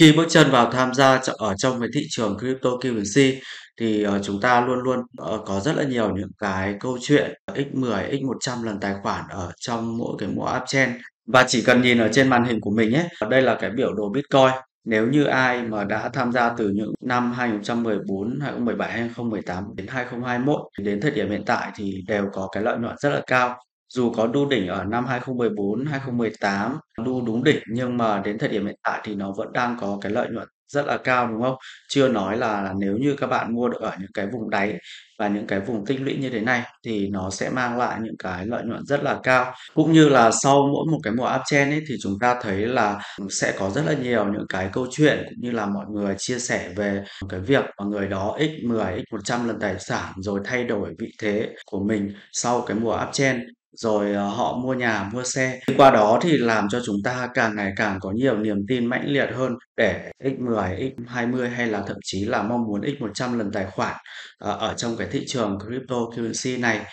Khi bước chân vào tham gia ở trong cái thị trường cryptocurrency thì chúng ta luôn luôn có rất là nhiều những cái câu chuyện x10, x100 lần tài khoản ở trong mỗi cái mùa uptrend. Và chỉ cần nhìn ở trên màn hình của mình ấy, đây là cái biểu đồ Bitcoin. Nếu như ai mà đã tham gia từ những năm 2014, 2017, 2018 đến 2021 đến thời điểm hiện tại thì đều có cái lợi nhuận rất là cao. Dù có đu đỉnh ở năm 2014, 2018, đu đúng đỉnh nhưng mà đến thời điểm hiện tại thì nó vẫn đang có cái lợi nhuận rất là cao, đúng không? Chưa nói là nếu như các bạn mua được ở những cái vùng đáy và những cái vùng tích lũy như thế này thì nó sẽ mang lại những cái lợi nhuận rất là cao. Cũng như là sau mỗi một cái mùa uptrend ấy, thì chúng ta thấy là sẽ có rất là nhiều những cái câu chuyện cũng như là mọi người chia sẻ về cái việc mà người đó x10, x100 lần tài sản rồi thay đổi vị thế của mình sau cái mùa uptrend. Rồi họ mua nhà, mua xe. Qua đó thì làm cho chúng ta càng ngày càng có nhiều niềm tin mãnh liệt hơn để x10, x20 hay là thậm chí là mong muốn x100 lần tài khoản ở trong cái thị trường cryptocurrency này.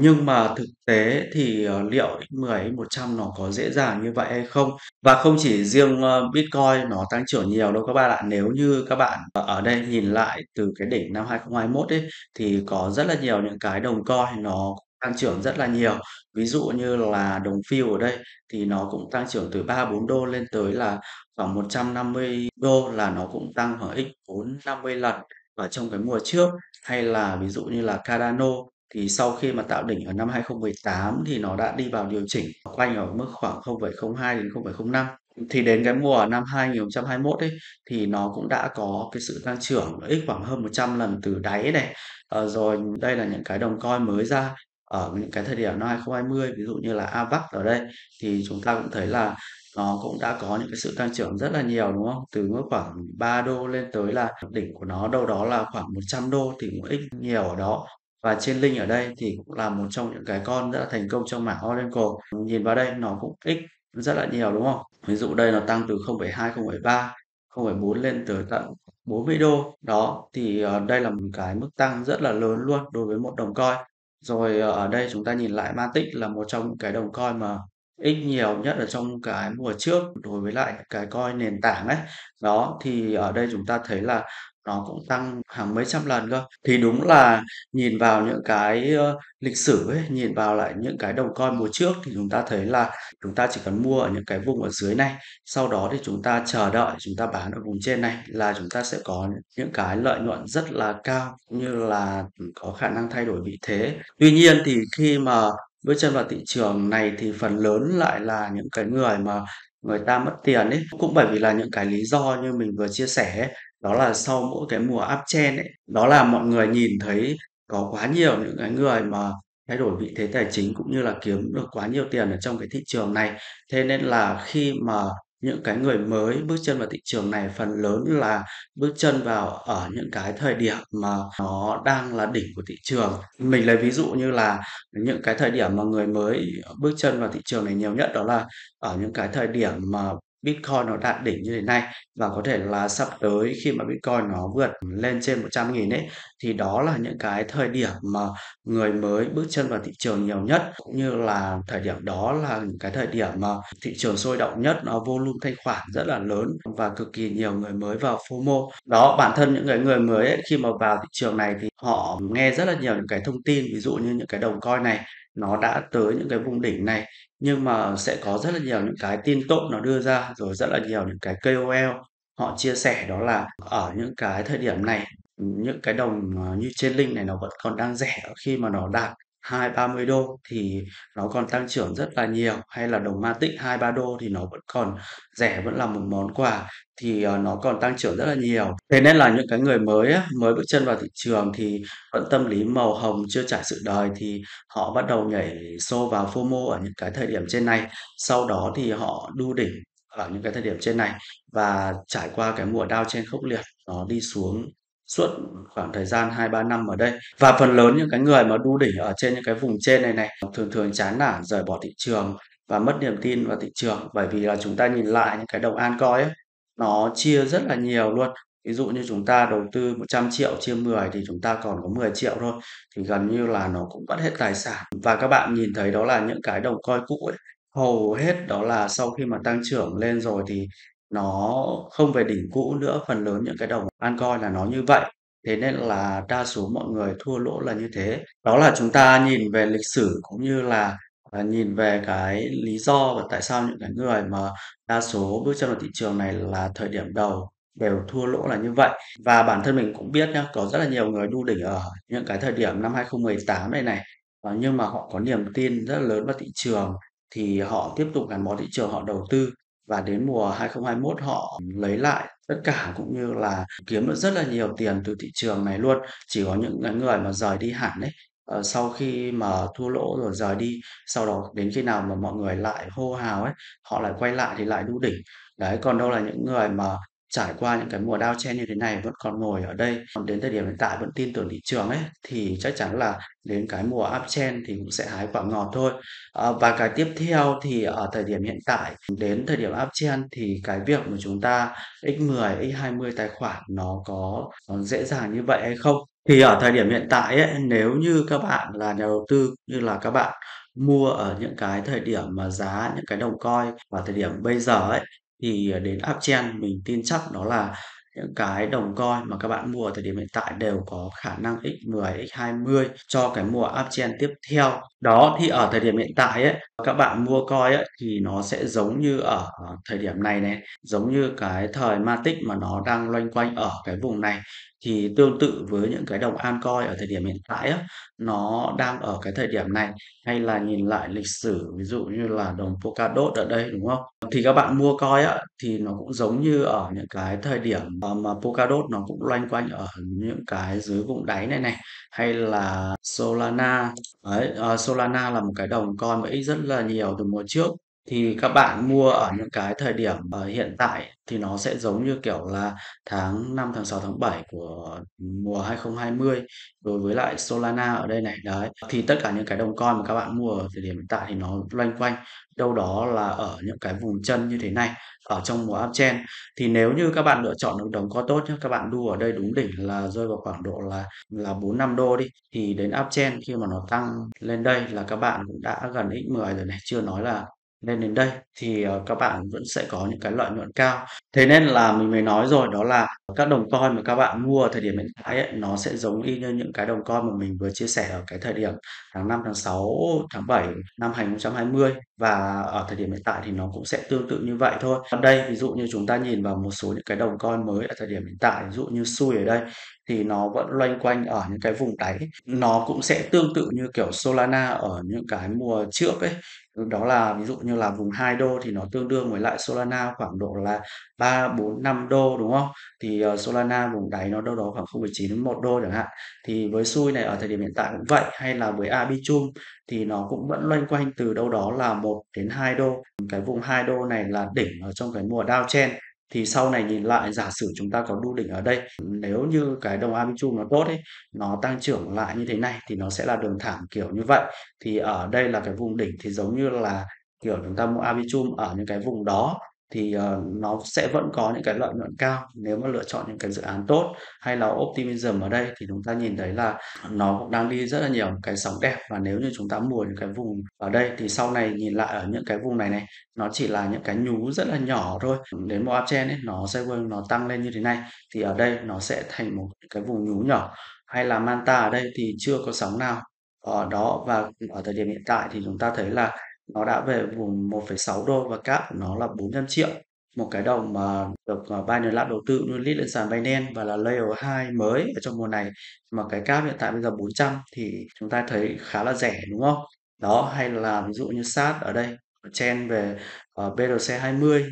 Nhưng mà thực tế thì liệu x10, x100 nó có dễ dàng như vậy hay không? Và không chỉ riêng Bitcoin nó tăng trưởng nhiều đâu các bạn ạ. Nếu như các bạn ở đây nhìn lại từ cái đỉnh năm 2021 ấy, thì có rất là nhiều những cái đồng coin nó tăng trưởng rất là nhiều. Ví dụ như là đồng phiêu ở đây thì nó cũng tăng trưởng từ 3-4 đô lên tới là khoảng 150 đô, là nó cũng tăng khoảng x4-50 lần ở trong cái mùa trước. Hay là ví dụ như là Cardano thì sau khi mà tạo đỉnh ở năm 2018 thì nó đã đi vào điều chỉnh quanh ở mức khoảng 0,02 đến 0,05. Thì đến cái mùa năm 2021 ấy, thì nó cũng đã có cái sự tăng trưởng x khoảng hơn 100 lần từ đáy này. Rồi đây là những cái đồng coin mới ra ở những cái thời điểm năm 2020, ví dụ như là Avax ở đây thì chúng ta cũng thấy là nó cũng đã có những cái sự tăng trưởng rất là nhiều, đúng không? Từ mức khoảng 3 đô lên tới là đỉnh của nó đâu đó là khoảng 100 đô thì cũng ít nhiều ở đó. Và trên Linh ở đây thì cũng là một trong những cái con rất là thành công trong mảng Oracle. Nhìn vào đây nó cũng ít rất là nhiều, đúng không? Ví dụ đây nó tăng từ 0,2, 0,3, 0,4 lên tới tận 40 đô. Đó thì đây là một cái mức tăng rất là lớn luôn đối với một đồng coin. Rồi ở đây chúng ta nhìn lại Matic là một trong những cái đồng coin mà ít nhiều nhất ở trong cái mùa trước đối với lại cái coin nền tảng ấy. Đó thì ở đây chúng ta thấy là nó cũng tăng hàng mấy trăm lần cơ. Thì đúng là nhìn vào những cái lịch sử ấy, nhìn vào lại những cái đồng coin mùa trước thì chúng ta thấy là chúng ta chỉ cần mua ở những cái vùng ở dưới này, sau đó thì chúng ta chờ đợi chúng ta bán ở vùng trên này là chúng ta sẽ có những cái lợi nhuận rất là cao cũng như là có khả năng thay đổi vị thế. Tuy nhiên thì khi mà bước chân vào thị trường này thì phần lớn lại là những cái người mà người ta mất tiền ấy, cũng bởi vì là những cái lý do như mình vừa chia sẻ ấy. Đó là sau mỗi cái mùa uptrend ấy, đó là mọi người nhìn thấy có quá nhiều những cái người mà thay đổi vị thế tài chính cũng như là kiếm được quá nhiều tiền ở trong cái thị trường này. Thế nên là khi mà những cái người mới bước chân vào thị trường này phần lớn là bước chân vào ở những cái thời điểm mà nó đang là đỉnh của thị trường. Mình lấy ví dụ như là những cái thời điểm mà người mới bước chân vào thị trường này nhiều nhất đó là ở những cái thời điểm mà Bitcoin nó đạt đỉnh như thế này, và có thể là sắp tới khi mà Bitcoin nó vượt lên trên 100.000 ấy thì đó là những cái thời điểm mà người mới bước chân vào thị trường nhiều nhất, cũng như là thời điểm đó là những cái thời điểm mà thị trường sôi động nhất, nó volume thanh khoản rất là lớn và cực kỳ nhiều người mới vào FOMO. Đó, bản thân những người mới ấy, khi mà vào thị trường này thì họ nghe rất là nhiều những cái thông tin, ví dụ như những cái đồng coin này nó đã tới những cái vùng đỉnh này, nhưng mà sẽ có rất là nhiều những cái tin tốt nó đưa ra, rồi rất là nhiều những cái KOL họ chia sẻ đó là ở những cái thời điểm này những cái đồng như trên Linh này nó vẫn còn đang rẻ, khi mà nó đạt 2-30 đô thì nó còn tăng trưởng rất là nhiều, hay là đồng Matic 2-3 đô thì nó vẫn còn rẻ, vẫn là một món quà thì nó còn tăng trưởng rất là nhiều. Thế nên là những cái người mới bước chân vào thị trường thì vẫn tâm lý màu hồng chưa trải sự đời thì họ bắt đầu nhảy xô vào FOMO ở những cái thời điểm trên này, sau đó thì họ đu đỉnh ở những cái thời điểm trên này và trải qua cái mùa downtrend khốc liệt, nó đi xuống suốt khoảng thời gian 2-3 năm ở đây. Và phần lớn những cái người mà đu đỉnh ở trên những cái vùng trên này này thường thường chán nản rời bỏ thị trường và mất niềm tin vào thị trường, bởi vì là chúng ta nhìn lại những cái đồng altcoin ấy, nó chia rất là nhiều luôn. Ví dụ như chúng ta đầu tư 100 triệu chia 10 thì chúng ta còn có 10 triệu thôi, thì gần như là nó cũng mất hết tài sản. Và các bạn nhìn thấy đó là những cái đồng coin cũ ấy, hầu hết đó là sau khi mà tăng trưởng lên rồi thì nó không về đỉnh cũ nữa. Phần lớn những cái đồng altcoin là nó như vậy, thế nên là đa số mọi người thua lỗ là như thế. Đó là chúng ta nhìn về lịch sử cũng như là nhìn về cái lý do và tại sao những cái người mà đa số bước chân vào thị trường này là thời điểm đầu đều thua lỗ là như vậy. Và bản thân mình cũng biết nhá, có rất là nhiều người đu đỉnh ở những cái thời điểm năm 2018 này này, nhưng mà họ có niềm tin rất lớn vào thị trường thì họ tiếp tục gắn bó thị trường, họ đầu tư, và đến mùa 2021 họ lấy lại tất cả cũng như là kiếm được rất là nhiều tiền từ thị trường này luôn. Chỉ có những người mà rời đi hẳn đấy, sau khi mà thua lỗ rồi rời đi, sau đó đến khi nào mà mọi người lại hô hào ấy, họ lại quay lại thì lại đu đỉnh đấy. Còn đâu là những người mà trải qua những cái mùa downtrend như thế này vẫn còn ngồi ở đây, còn đến thời điểm hiện tại vẫn tin tưởng thị trường ấy, thì chắc chắn là đến cái mùa uptrend thì cũng sẽ hái quả ngọt thôi. Và cái tiếp theo thì ở thời điểm hiện tại đến thời điểm uptrend thì cái việc mà chúng ta x10, x20 tài khoản nó có dễ dàng như vậy hay không? Thì ở thời điểm hiện tại ấy, nếu như các bạn là nhà đầu tư, như là các bạn mua ở những cái thời điểm mà giá những cái đồng coin vào thời điểm bây giờ ấy, thì đến uptrend mình tin chắc đó là những cái đồng coin mà các bạn mua ở thời điểm hiện tại đều có khả năng x10, x20 cho cái mùa uptrend tiếp theo. Đó thì ở thời điểm hiện tại ấy, các bạn mua coin ấy, thì nó sẽ giống như ở thời điểm này này, giống như cái thời Matic mà nó đang loanh quanh ở cái vùng này. Thì tương tự với những cái đồng altcoin ở thời điểm hiện tại ấy, nó đang ở cái thời điểm này, hay là nhìn lại lịch sử ví dụ như là đồng Polkadot ở đây đúng không? Thì các bạn mua coin ấy, thì nó cũng giống như ở những cái thời điểm mà Polkadot nó cũng loanh quanh ở những cái dưới vùng đáy này này, hay là Solana. Đấy, Solana là một cái đồng coin mà ít rất là nhiều từ mùa trước. Thì các bạn mua ở những cái thời điểm hiện tại thì nó sẽ giống như kiểu là tháng 5, tháng 6, tháng 7 của mùa 2020 đối với lại Solana ở đây này. Đấy, thì tất cả những cái đồng coin mà các bạn mua ở thời điểm hiện tại thì nó loanh quanh đâu đó là ở những cái vùng chân như thế này ở trong mùa uptrend. Thì nếu như các bạn lựa chọn được đồng coin tốt nhé, các bạn đu ở đây đúng đỉnh là rơi vào khoảng độ là 4-5 đô đi, thì đến uptrend khi mà nó tăng lên đây là các bạn cũng đã gần x10 rồi này, chưa nói là nên đến đây thì các bạn vẫn sẽ có những cái lợi nhuận cao. Thế nên là mình mới nói rồi, đó là các đồng coin mà các bạn mua ở thời điểm hiện tại ấy, nó sẽ giống y như những cái đồng coin mà mình vừa chia sẻ ở cái thời điểm tháng 5, tháng 6, tháng 7 năm 2020, và ở thời điểm hiện tại thì nó cũng sẽ tương tự như vậy thôi. Ở đây ví dụ như chúng ta nhìn vào một số những cái đồng coin mới ở thời điểm hiện tại, ví dụ như Sui ở đây thì nó vẫn loanh quanh ở những cái vùng đáy, nó cũng sẽ tương tự như kiểu Solana ở những cái mùa trước ấy. Đó là ví dụ như là vùng 2 đô thì nó tương đương với lại Solana khoảng độ là 3, 4, 5 đô đúng không? Thì Solana vùng đáy nó đâu đó khoảng 0,9 đến 1 đô chẳng hạn. Thì với Sui này ở thời điểm hiện tại cũng vậy, hay là với Arbitrum thì nó cũng vẫn loanh quanh từ đâu đó là 1 đến 2 đô. Cái vùng 2 đô này là đỉnh ở trong cái mùa downtrend. Thì sau này nhìn lại, giả sử chúng ta có đu đỉnh ở đây, nếu như cái đồng Arbitrum nó tốt ấy, nó tăng trưởng lại như thế này thì nó sẽ là đường thẳng kiểu như vậy. Thì ở đây là cái vùng đỉnh, thì giống như là kiểu chúng ta mua Arbitrum ở những cái vùng đó thì nó sẽ vẫn có những cái lợi nhuận cao nếu mà lựa chọn những cái dự án tốt. Hay là Optimism ở đây thì chúng ta nhìn thấy là nó cũng đang đi rất là nhiều cái sóng đẹp, và nếu như chúng ta mua những cái vùng ở đây thì sau này nhìn lại ở những cái vùng này này, nó chỉ là những cái nhú rất là nhỏ thôi. Đến mùa uptrend ấy, nó sẽ nó tăng lên như thế này thì ở đây nó sẽ thành một cái vùng nhú nhỏ. Hay là Manta ở đây thì chưa có sóng nào ở đó, và ở thời điểm hiện tại thì chúng ta thấy là nó đã về vùng 1,6 đô và cap của nó là 400 triệu. Một cái đồng mà được Binance Lab đầu tư nuôi lít lên sàn Binance và là Layer2 mới ở trong mùa này, mà cái cap hiện tại bây giờ 400 thì chúng ta thấy khá là rẻ đúng không? Đó, hay là ví dụ như sát ở đây, trend về BRC20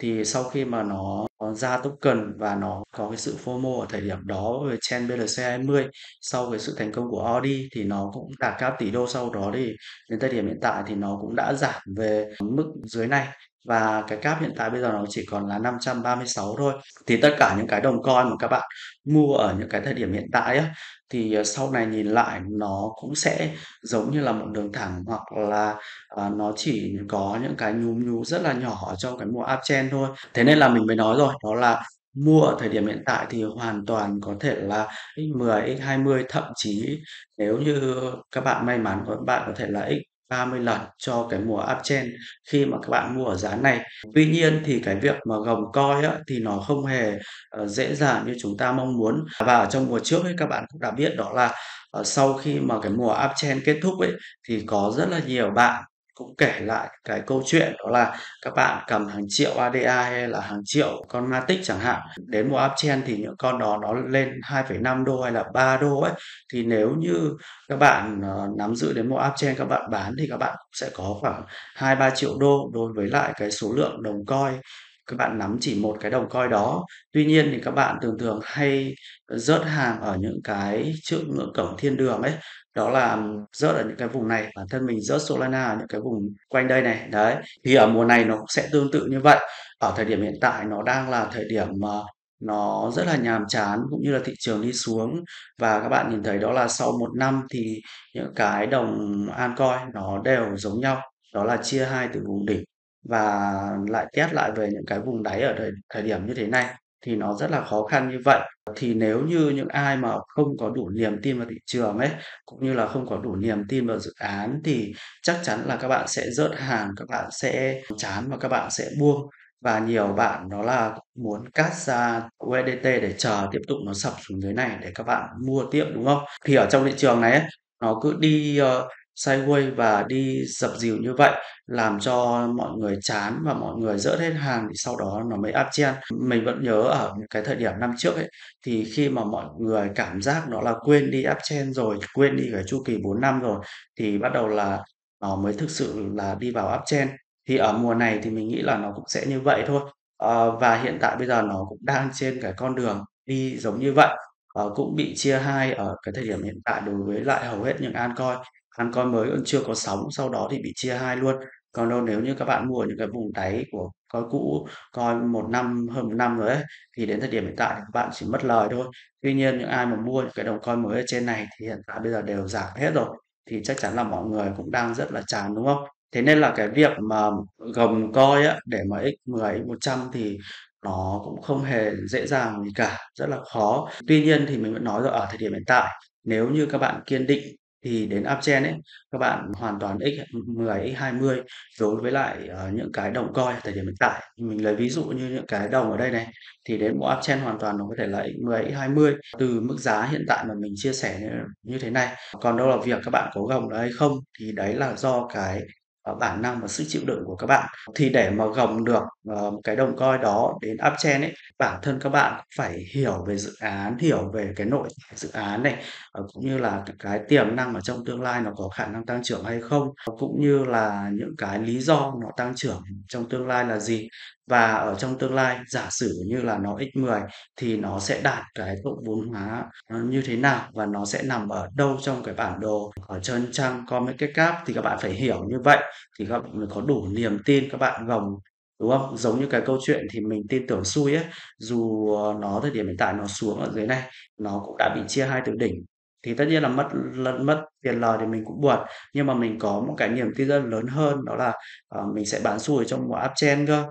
thì sau khi mà nó ra token và nó có cái sự FOMO ở thời điểm đó về trend BRC20 sau cái sự thành công của ADA thì nó cũng đạt cao tỷ đô. Sau đó thì đến thời điểm hiện tại thì nó cũng đã giảm về mức dưới này, và cái cap hiện tại bây giờ nó chỉ còn là 536 thôi. Thì tất cả những cái đồng coin mà các bạn mua ở những cái thời điểm hiện tại á, thì sau này nhìn lại nó cũng sẽ giống như là một đường thẳng, hoặc là nó chỉ có những cái nhú rất là nhỏ trong cái mùa uptrend thôi. Thế nên là mình mới nói rồi, đó là mua ở thời điểm hiện tại thì hoàn toàn có thể là x10, x20, thậm chí nếu như các bạn may mắn các bạn có thể là x 30 lần cho cái mùa uptrend khi mà các bạn mua ở giá này. Tuy nhiên thì cái việc mà gồng coin thì nó không hề dễ dàng như chúng ta mong muốn. Và ở trong mùa trước ấy, các bạn cũng đã biết đó là sau khi mà cái mùa uptrend kết thúc ấy, thì có rất là nhiều bạn cũng kể lại cái câu chuyện đó là các bạn cầm hàng triệu ADA hay là hàng triệu con Matic chẳng hạn, đến mùa uptrend thì những con đó nó lên 2,5 đô hay là 3 đô ấy, thì nếu như các bạn nắm giữ đến mùa uptrend các bạn bán thì các bạn sẽ có khoảng 2-3 triệu đô đối với lại cái số lượng đồng coin các bạn nắm chỉ một cái đồng coin đó. Tuy nhiên thì các bạn thường thường hay rớt hàng ở những cái trước ngưỡng cổng thiên đường ấy, đó là rớt ở những cái vùng này, bản thân mình rớt Solana ở những cái vùng quanh đây này đấy. Thì ở mùa này nó cũng sẽ tương tự như vậy. Ở thời điểm hiện tại nó đang là thời điểm mà nó rất là nhàm chán cũng như là thị trường đi xuống, và các bạn nhìn thấy đó là sau một năm thì những cái đồng altcoin nó đều giống nhau, đó là chia hai từ vùng đỉnh và lại test lại về những cái vùng đáy ở thời điểm như thế này, thì nó rất là khó khăn như vậy. Thì nếu như những ai mà không có đủ niềm tin vào thị trường ấy, cũng như là không có đủ niềm tin vào dự án, thì chắc chắn là các bạn sẽ rớt hàng, các bạn sẽ chán và các bạn sẽ buông. Và nhiều bạn đó là muốn cắt ra USDT để chờ tiếp tục nó sập xuống dưới này để các bạn mua tiếp, đúng không? Thì ở trong thị trường này ấy, nó cứ đi sideways và đi dập dìu như vậy làm cho mọi người chán và mọi người rớt hết hàng, thì sau đó nó mới uptrend. Mình vẫn nhớ ở cái thời điểm năm trước ấy, thì khi mà mọi người cảm giác đó là quên đi uptrend rồi, quên đi cái chu kỳ 4 năm rồi, thì bắt đầu là nó mới thực sự là đi vào uptrend. Thì ở mùa này thì mình nghĩ là nó cũng sẽ như vậy thôi. Và hiện tại bây giờ nó cũng đang trên cái con đường đi giống như vậy, cũng bị chia hai ở cái thời điểm hiện tại đối với lại hầu hết những altcoin. Altcoin mới vẫn chưa có sóng, sau đó thì bị chia hai luôn. Còn đâu nếu như các bạn mua ở những cái vùng đáy của coin cũ, coin một năm, hơn một năm rồi ấy, thì đến thời điểm hiện tại các bạn chỉ mất lời thôi. Tuy nhiên những ai mà mua những cái đồng coin mới ở trên này thì hiện tại bây giờ đều giảm hết rồi, thì chắc chắn là mọi người cũng đang rất là chán, đúng không? Thế nên là cái việc mà gồng coin để mà x10, x100 thì nó cũng không hề dễ dàng gì cả, rất là khó. Tuy nhiên thì mình vẫn nói rồi, ở thời điểm hiện tại nếu như các bạn kiên định thì đến uptrend ấy, các bạn hoàn toàn x10, x20 đối với lại những cái đồng coin thời điểm hiện tại. Mình lấy ví dụ như những cái đồng ở đây này, thì đến một uptrend hoàn toàn nó có thể là x10, x20 từ mức giá hiện tại mà mình chia sẻ như thế này. Còn đâu là việc các bạn có gồng hay không thì đấy là do cái bản năng và sức chịu đựng của các bạn. Thì để mà gồng được cái đồng coin đó đến uptrend ấy, bản thân các bạn phải hiểu về dự án, hiểu về cái nội dự án này, cũng như là cái tiềm năng ở trong tương lai nó có khả năng tăng trưởng hay không, cũng như là những cái lý do nó tăng trưởng trong tương lai là gì. Và ở trong tương lai giả sử như là nó x10 thì nó sẽ đạt cái độ vốn hóa như thế nào và nó sẽ nằm ở đâu trong cái bản đồ ở trên trang CoinMarketCap, thì các bạn phải hiểu như vậy thì các bạn mới có đủ niềm tin các bạn gồng, đúng không? Giống như cái câu chuyện thì mình tin tưởng Sui ấy, dù nó thời điểm hiện tại nó xuống ở dưới này, nó cũng đã bị chia hai từ đỉnh, thì tất nhiên là mất tiền lời thì mình cũng buồn, nhưng mà mình có một cái niềm tin rất lớn hơn đó là mình sẽ bán Sui trong mùa uptrend cơ.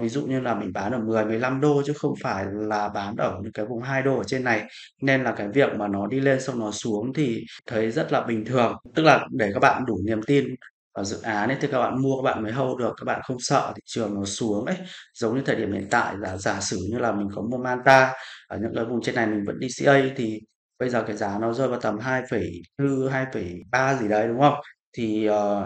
Ví dụ như là mình bán ở 10-15 đô chứ không phải là bán ở những cái vùng 2 đô ở trên này, nên là cái việc mà nó đi lên xong nó xuống thì thấy rất là bình thường. Tức là để các bạn đủ niềm tin ở dự án ấy thì các bạn mua, các bạn mới hold được, các bạn không sợ thị trường nó xuống ấy. Giống như thời điểm hiện tại là giả sử như là mình có mua Manta ở những cái vùng trên này, mình vẫn DCA, thì bây giờ cái giá nó rơi vào tầm 2,4, 2,3 gì đấy, đúng không? Thì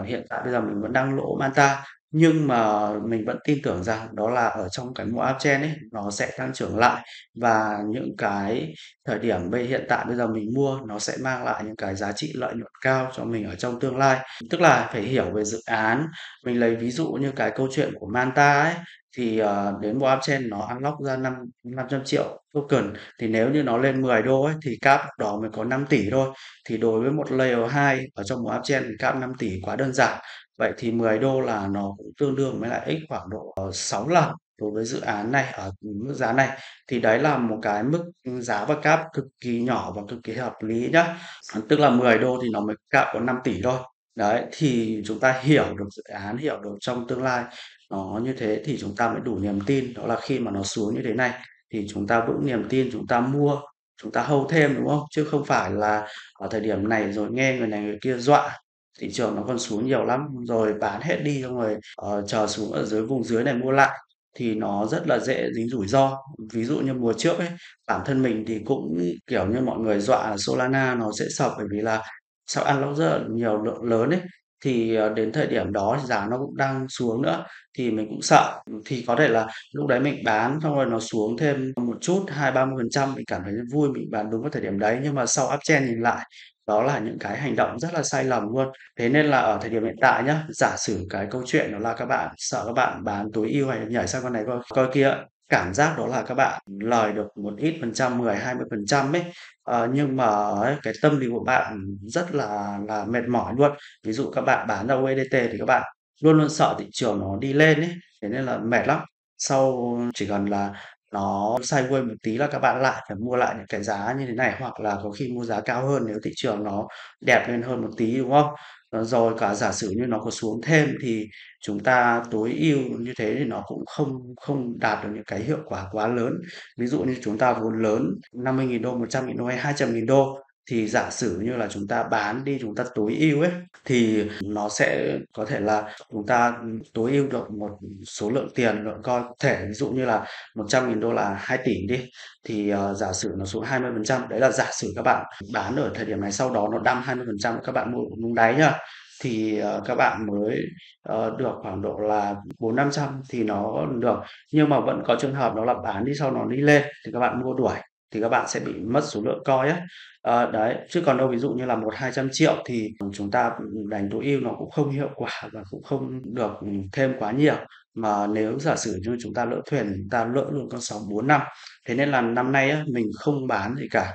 hiện tại bây giờ mình vẫn đang lỗ Manta, nhưng mà mình vẫn tin tưởng rằng đó là ở trong cái mùa uptrend ấy nó sẽ tăng trưởng lại, và những cái thời điểm hiện tại bây giờ mình mua nó sẽ mang lại những cái giá trị lợi nhuận cao cho mình ở trong tương lai. Tức là phải hiểu về dự án. Mình lấy ví dụ như cái câu chuyện của Manta ấy, thì đến mùa uptrend nó unlock ra 500 triệu token, thì nếu như nó lên 10 đô ấy, thì cap đó mới có 5 tỷ thôi. Thì đối với một layer 2 ở trong mùa uptrend thì cap 5 tỷ quá đơn giản. Vậy thì 10 đô là nó cũng tương đương với lại x khoảng độ 6 lần đối với dự án này ở mức giá này. Thì đấy là một cái mức giá và cap cực kỳ nhỏ và cực kỳ hợp lý nhá. Tức là 10 đô thì nó mới cap có 5 tỷ thôi. Đấy, thì chúng ta hiểu được dự án, hiểu được trong tương lai nó như thế thì chúng ta mới đủ niềm tin. Đó là khi mà nó xuống như thế này thì chúng ta vững niềm tin, chúng ta mua, chúng ta hold thêm, đúng không? Chứ không phải là ở thời điểm này rồi nghe người này người kia dọa thị trường nó còn xuống nhiều lắm, rồi bán hết đi xong rồi chờ xuống ở dưới vùng dưới này mua lại thì nó rất là dễ dính rủi ro. Ví dụ như mùa trước ấy, bản thân mình thì cũng kiểu như mọi người dọa Solana nó sẽ sập, bởi vì là sau ăn lóc rất là nhiều lượng lớn ấy, thì đến thời điểm đó thì giá nó cũng đang xuống nữa, thì mình cũng sợ, thì có thể là lúc đấy mình bán xong rồi nó xuống thêm một chút 20-30%, mình cảm thấy vui, mình bán đúng vào thời điểm đấy. Nhưng mà sau uptrend nhìn lại, đó là những cái hành động rất là sai lầm luôn. Thế nên là ở thời điểm hiện tại nhá, giả sử cái câu chuyện đó là các bạn sợ các bạn bán tối ưu hay nhảy sang con này coi kia, cảm giác đó là các bạn lời được một ít phần trăm, 10-20% ấy, nhưng mà cái tâm lý của bạn rất là mệt mỏi luôn. Ví dụ các bạn bán ra USDT thì các bạn luôn luôn sợ thị trường nó đi lên ấy, thế nên là mệt lắm. Sau chỉ cần là nó sideways một tí là các bạn lại phải mua lại những cái giá như thế này, hoặc là có khi mua giá cao hơn nếu thị trường nó đẹp lên hơn một tí, đúng không? Rồi cả giả sử như nó có xuống thêm thì chúng ta tối ưu như thế thì nó cũng không đạt được những cái hiệu quả quá lớn. Ví dụ như chúng ta vốn lớn 50.000 đô, 100.000 đô hay 200.000 đô thì giả sử như là chúng ta bán đi, chúng ta tối ưu ấy, thì nó sẽ có thể là chúng ta tối ưu được một số lượng tiền, lượng coin, thể ví dụ như là 100.000 đô là 2 tỷ đi, thì giả sử nó xuống 20%, đấy là giả sử các bạn bán ở thời điểm này, sau đó nó đâm 20%, các bạn mua đúng đáy nhá, thì các bạn mới được khoảng độ là 4-500 thì nó được. Nhưng mà vẫn có trường hợp đó là bán đi sau nó đi lên thì các bạn mua đuổi, thì các bạn sẽ bị mất số lượng coin ấy. Đấy, chứ còn đâu ví dụ như là 1-200 triệu thì chúng ta đánh tối ưu nó cũng không hiệu quả và cũng không được thêm quá nhiều. Mà nếu giả sử như chúng ta lỡ thuyền, chúng ta lỡ luôn con sóng 4 năm. Thế nên là năm nay ấy, mình không bán gì cả,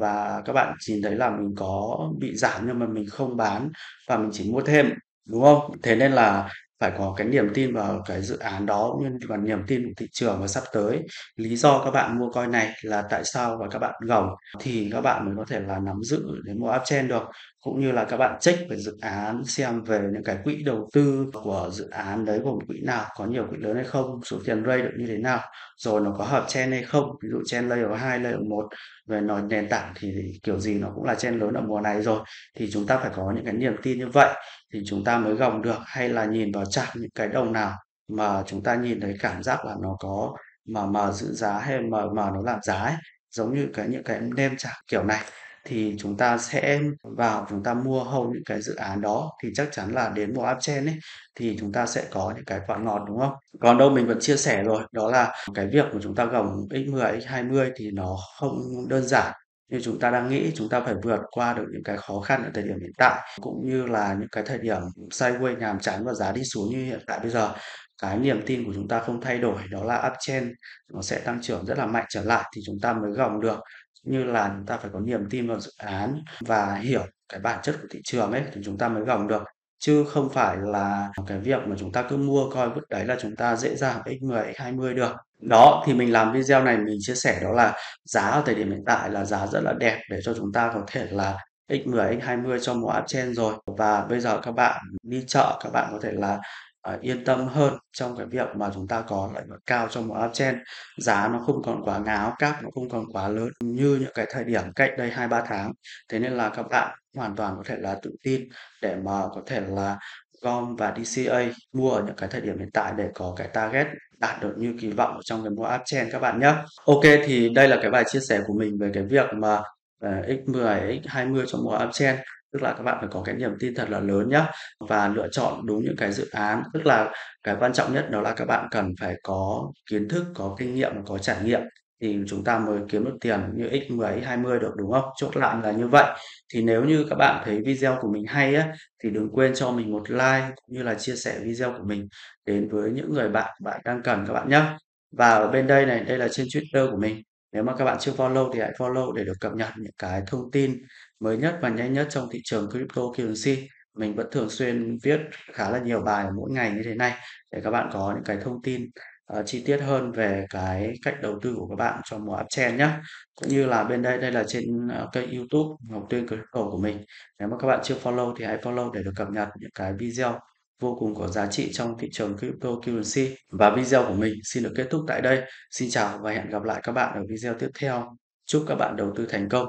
và các bạn nhìn thấy là mình có bị giảm nhưng mà mình không bán và mình chỉ mua thêm, đúng không? Thế nên là phải có cái niềm tin vào cái dự án đó cũng như niềm tin của thị trường và sắp tới. Lý do các bạn mua coin này là tại sao và các bạn gồng thì các bạn mới có thể là nắm giữ để mua uptrend được, cũng như là các bạn check về dự án xem về những cái quỹ đầu tư của dự án đấy gồm quỹ nào, có nhiều quỹ lớn hay không, số tiền raise được như thế nào, rồi nó có hợp trend hay không, ví dụ trend layer 2, layer 1, về nói nền tảng thì kiểu gì nó cũng là trend lớn ở mùa này rồi, thì chúng ta phải có những cái niềm tin như vậy thì chúng ta mới gồng được, hay là nhìn vào chart những cái đồng nào mà chúng ta nhìn thấy cảm giác là nó có mà giữ giá hay mà nó làm giá ấy, giống như những cái nêm chart kiểu này, thì chúng ta sẽ vào chúng ta mua hầu những cái dự án đó, thì chắc chắn là đến mùa uptrend ấy thì chúng ta sẽ có những cái quả ngọt, đúng không? Còn đâu mình vẫn chia sẻ rồi, đó là cái việc của chúng ta gồng x10 x20 thì nó không đơn giản như chúng ta đang nghĩ. Chúng ta phải vượt qua được những cái khó khăn ở thời điểm hiện tại, cũng như là những cái thời điểm sideways nhàm chán và giá đi xuống như hiện tại bây giờ. Cái niềm tin của chúng ta không thay đổi, đó là uptrend nó sẽ tăng trưởng rất là mạnh trở lại thì chúng ta mới gồng được. Như là chúng ta phải có niềm tin vào dự án và hiểu cái bản chất của thị trường ấy thì chúng ta mới gồng được, chứ không phải là cái việc mà chúng ta cứ mua coi vứt đấy là chúng ta dễ dàng x10 x20 được. Đó, thì mình làm video này mình chia sẻ đó là giá ở thời điểm hiện tại là giá rất là đẹp để cho chúng ta có thể là x10 x20 cho mùa uptrend rồi, và bây giờ các bạn đi chợ các bạn có thể là yên tâm hơn trong cái việc mà chúng ta có lợi nhuận cao trong mùa uptrend. Giá nó không còn quá ngáo cáp, nó không còn quá lớn như những cái thời điểm cách đây 2-3 tháng. Thế nên là các bạn hoàn toàn có thể là tự tin để mà có thể là gom và DCA mua ở những cái thời điểm hiện tại để có cái target đạt được như kỳ vọng trong cái mùa uptrend các bạn nhé. Ok, thì đây là cái bài chia sẻ của mình về cái việc mà x10, x20 trong mùa uptrend. Tức là các bạn phải có cái niềm tin thật là lớn nhé, và lựa chọn đúng những cái dự án. Tức là cái quan trọng nhất đó là các bạn cần phải có kiến thức, có kinh nghiệm và có trải nghiệm thì chúng ta mới kiếm được tiền như x10, x20 được, đúng không? Chốt lại là như vậy. Thì nếu như các bạn thấy video của mình hay ấy, thì đừng quên cho mình một like cũng như là chia sẻ video của mình đến với những người bạn đang cần các bạn nhé. Và ở bên đây này, đây là trên Twitter của mình. Nếu mà các bạn chưa follow thì hãy follow để được cập nhật những cái thông tin mới nhất và nhanh nhất trong thị trường cryptocurrency. Mình vẫn thường xuyên viết khá là nhiều bài mỗi ngày như thế này để các bạn có những cái thông tin chi tiết hơn về cái cách đầu tư của các bạn trong mùa uptrend nhé. Cũng như là bên đây là trên kênh YouTube Ngọc Tuyên Crypto của mình. Nếu mà các bạn chưa follow thì hãy follow để được cập nhật những cái video vô cùng có giá trị trong thị trường cryptocurrency. Và video của mình xin được kết thúc tại đây. Xin chào và hẹn gặp lại các bạn ở video tiếp theo. Chúc các bạn đầu tư thành công.